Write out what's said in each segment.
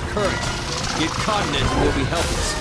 that current, your continent will be helpless.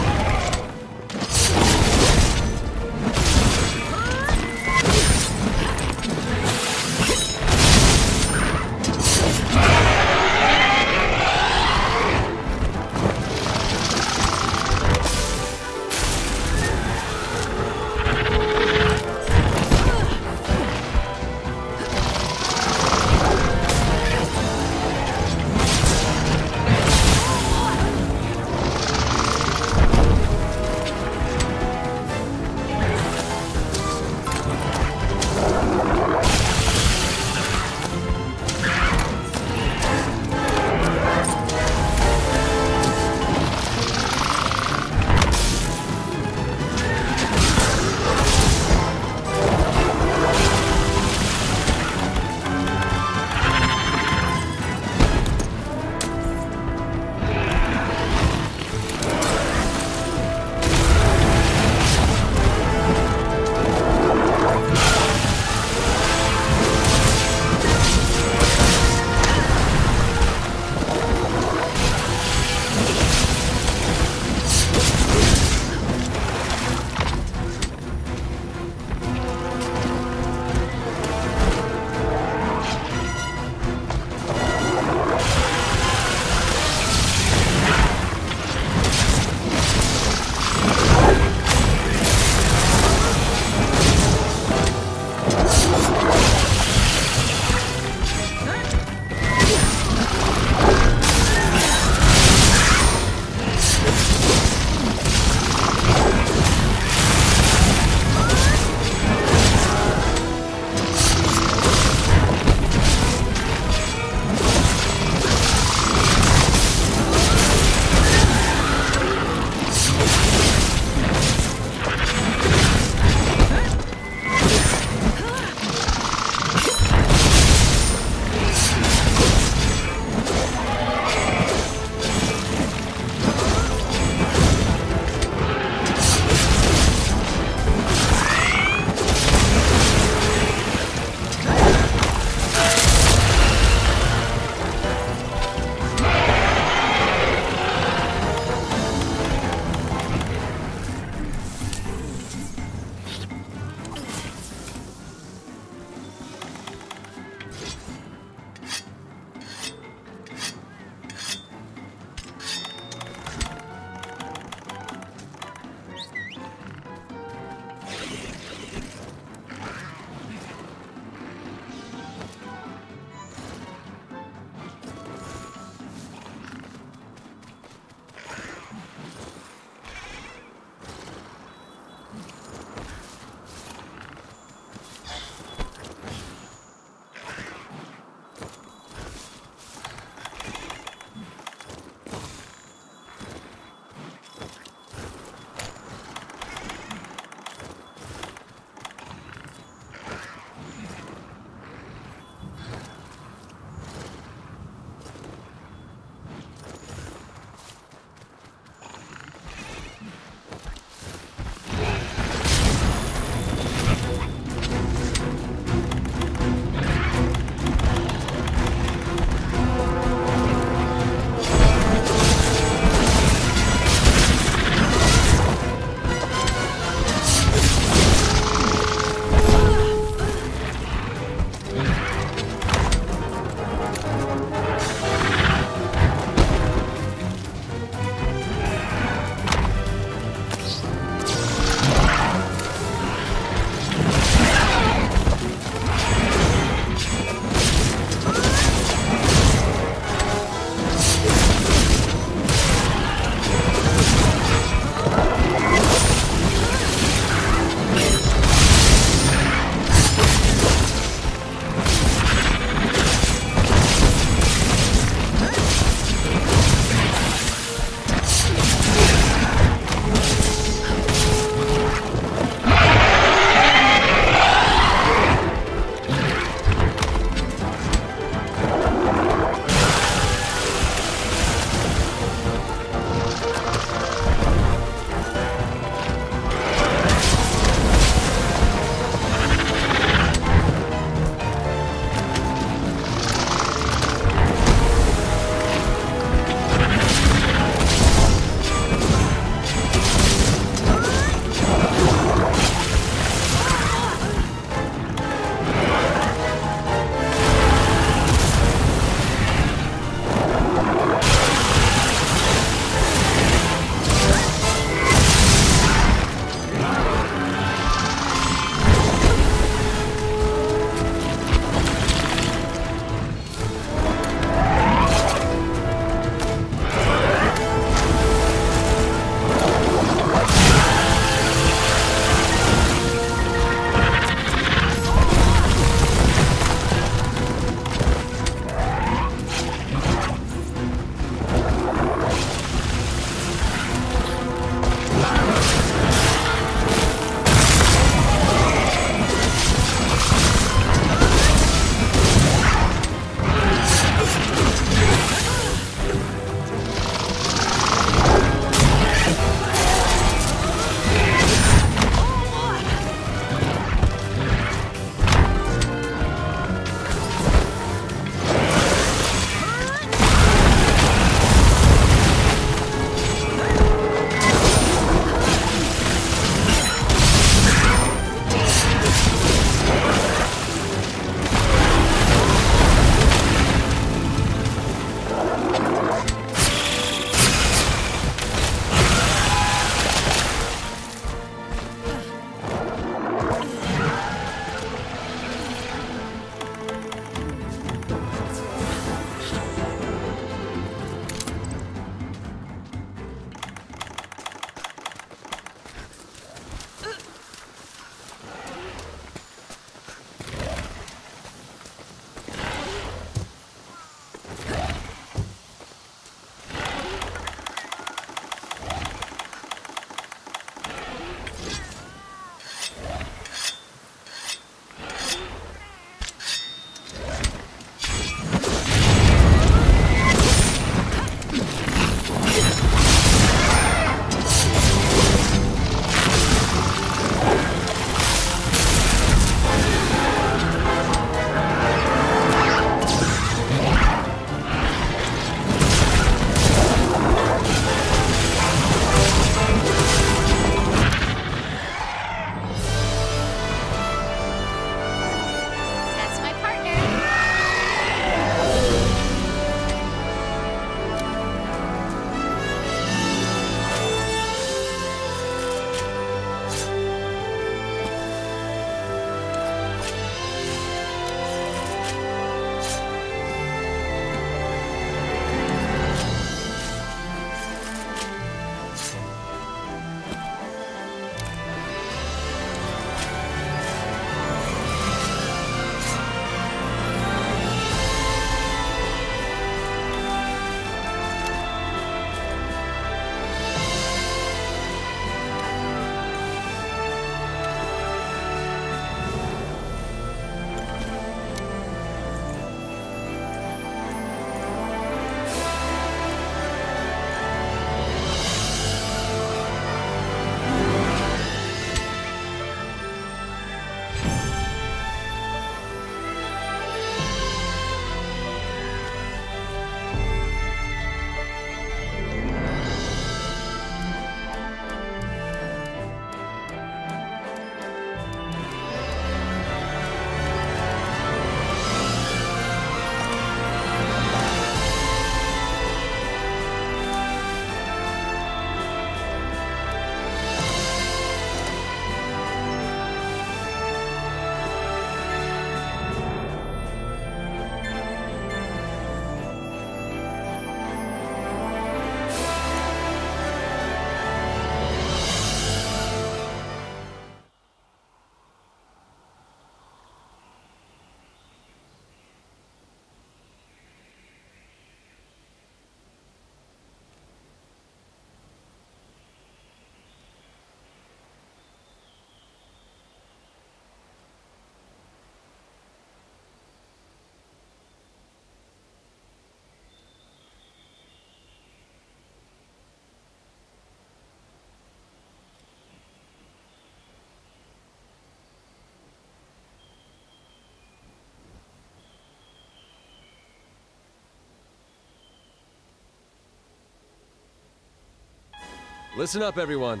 Listen up, everyone.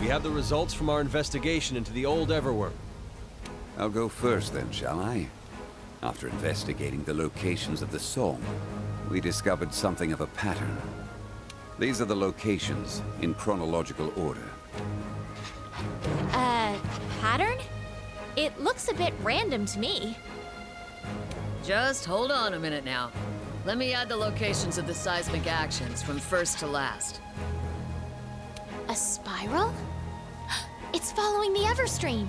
We have the results from our investigation into the old Everworm. I'll go first then, shall I? After investigating the locations of the song, we discovered something of a pattern. These are the locations in chronological order. Pattern? It looks a bit random to me. Just hold on a minute now. Let me add the locations of the seismic actions from first to last. A spiral? It's following the Everstream.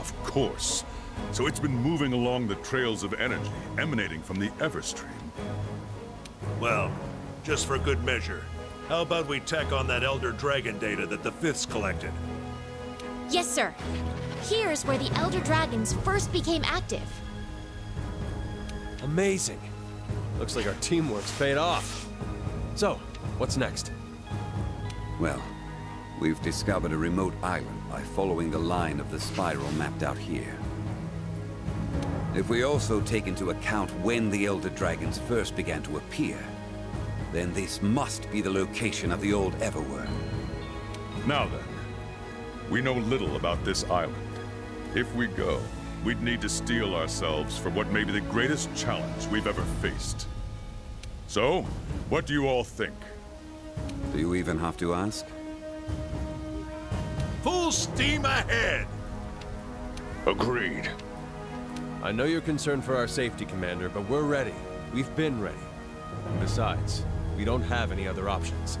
Of course. So it's been moving along the trails of energy emanating from the Everstream. Well, just for good measure, how about we tack on that Elder Dragon data that the Fifth's collected? Yes, sir. Here's where the Elder Dragons first became active. Amazing. Looks like our teamwork's paid off. So, what's next? Well, we've discovered a remote island by following the line of the spiral mapped out here. If we also take into account when the Elder Dragons first began to appear, then this must be the location of the old Everworm. Now then, we know little about this island. If we go, we'd need to steel ourselves from what may be the greatest challenge we've ever faced. So, what do you all think? Do you even have to ask? Full steam ahead! Agreed. I know you're concerned for our safety, Commander, but we're ready. We've been ready. And besides, we don't have any other options.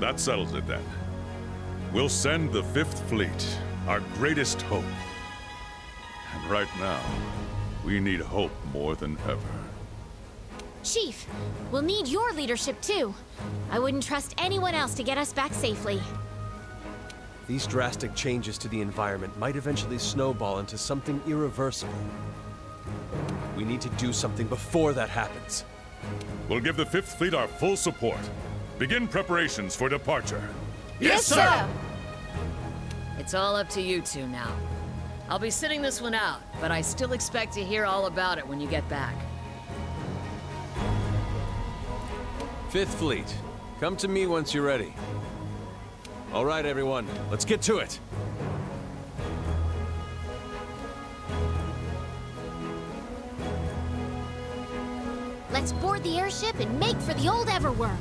That settles it then. We'll send the Fifth Fleet, our greatest hope. And right now, we need hope more than ever. Chief, we'll need your leadership too. I wouldn't trust anyone else to get us back safely. These drastic changes to the environment might eventually snowball into something irreversible. We need to do something before that happens. We'll give the Fifth Fleet our full support. Begin preparations for departure. Yes, sir! It's all up to you two now. I'll be sitting this one out, but I still expect to hear all about it when you get back. Fifth Fleet, come to me once you're ready. All right, everyone, let's get to it. Let's board the airship and make for the old Everworm.